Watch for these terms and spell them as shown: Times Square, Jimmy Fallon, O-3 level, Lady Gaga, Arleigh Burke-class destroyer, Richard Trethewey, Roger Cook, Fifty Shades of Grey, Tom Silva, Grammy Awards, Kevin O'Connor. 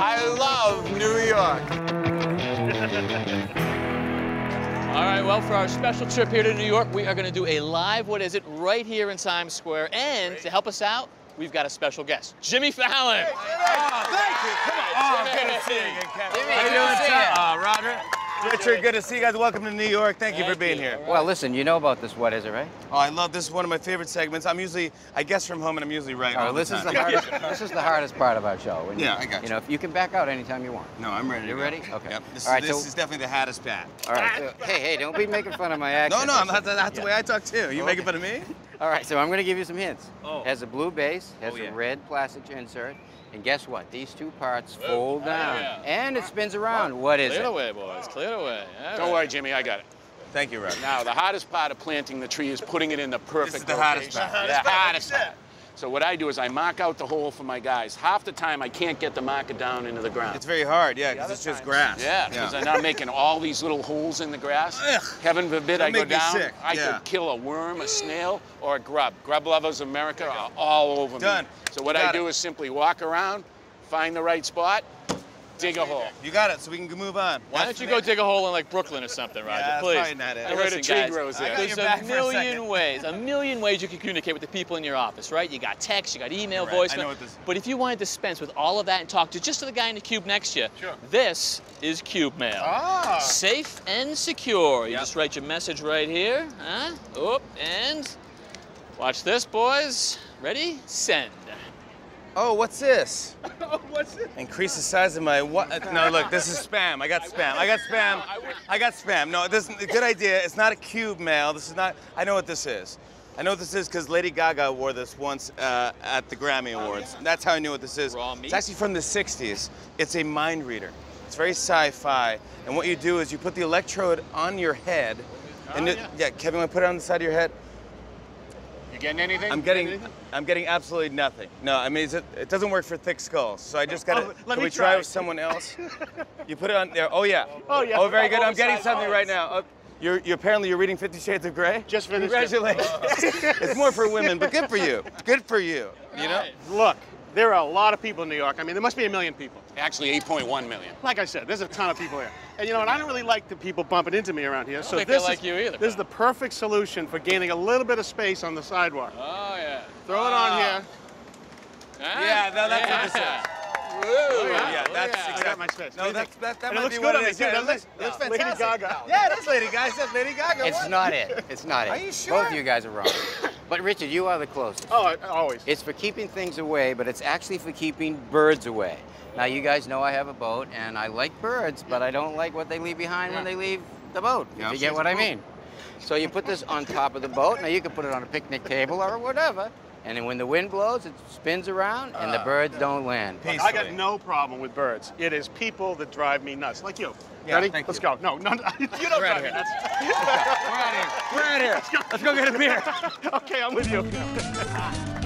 I love New York. All right, well, for our special trip here to New York, we are going to do a live What Is It right here in Times Square. And to help us out, we've got a special guest, Jimmy Fallon. Hey, Jimmy. Oh, thank you. Come on. Oh, Jimmy. Good to see you again, Captain. Jimmy, how you doing, Tom? Roger. Richard, good to see you guys. Welcome to New York. Thank you for being here. Well, listen, you know about this What Is It, right? Oh, I love this. This is one of my favorite segments. I'm usually, I guess from home, and I'm usually right. Oh, this is the hardest. This is the hardest part of our show. Yeah, I got you. You know, you can back out anytime you want. No, I'm ready. You ready? Okay. Yep. This is definitely the hottest bat. All right. So, hey, don't be making fun of my accent. No, no, that's the way I talk too. You making fun of me? All right, so I'm going to give you some hints. Oh. Has a blue base, has a red plastic insert, and guess what? These two parts fold down, and it spins around. What is it? Clear the way, boys. Clear the way. Don't worry, Jimmy. I got it. Thank you, Rob. Now, the hottest part of planting the tree is putting it in the perfect location. This is the hottest part. The hottest part. So what I do is I mark out the hole for my guys. Half the time, I can't get the marker down into the ground. It's very hard, yeah, because it's just grass. Yeah, because I'm not making all these little holes in the grass. Ugh. Heaven forbid I go down. Sick. I could kill a worm, a snail, or a grub. Grub lovers of America are all over me. So what I do is simply walk around, find the right spot, dig a hole. You got it, so we can move on. Why don't you go dig a hole in like Brooklyn or something, Roger, please? That's probably not it. Where the tree grows there. There's a million ways you can communicate with the people in your office, right? You got text, you got email, voicemail. I know what this is. But if you wanted to dispense with all of that and talk to just to the guy in the cube next to you, this is Cube Mail. Ah. Safe and secure. You just write your message right here, huh? Oh, and watch this, boys. Ready? Send. Oh, what's this? What's this? Increase the size of my what? No, look, this is spam. I got spam. I got spam. I got spam. No, this is a good idea. It's not a cube mail. This is not. I know what this is. I know what this is because Lady Gaga wore this once at the Grammy Awards. That's how I knew what this is. Raw meat? It's actually from the 60s. It's a mind reader. It's very sci-fi. And what you do is you put the electrode on your head. And Kevin, when I put it on the side of your head, getting anything? I'm getting absolutely nothing. No, I mean it doesn't work for thick skulls. So I just got to. Can we try with someone else? You put it on there. Oh yeah. Oh yeah. Oh, very good. I'm getting something right now. You're apparently you're reading 50 Shades of Grey. Just finished. Congratulations. It's more for women, but good for you. Good for you. You know. Look, there are a lot of people in New York. I mean, there must be a million people. Actually, 8.1 million. Like I said, there's a ton of people here. And you know, and I don't really like the people bumping into me around here. I don't think they like you either. This is the perfect solution for gaining a little bit of space on the sidewalk. Oh, yeah. Throw it on here. Yeah, that's what this is. Ooh, yeah, that's exactly. I got my space. No, that might be what it is. It looks good on me. It looks fantastic. Lady Gaga. Yeah, that's Lady Gaga. That's Lady Gaga. It's not it. It's not it. Are you sure? Both of you guys are wrong. But Richard, you are the closest. Oh, always. It's for keeping things away, but it's actually for keeping birds away. Now, you guys know I have a boat, and I like birds, but I don't like what they leave behind when they leave the boat, if you get what I mean. So you put this on top of the boat. Now, you can put it on a picnic table or whatever, and then when the wind blows, it spins around, and the birds don't land. Look, I got no problem with birds. It is people that drive me nuts, like you. Yeah, ready? Let's go. No, you don't drive me nuts. We're out of here. Let's go get a beer. Okay, I'm with you.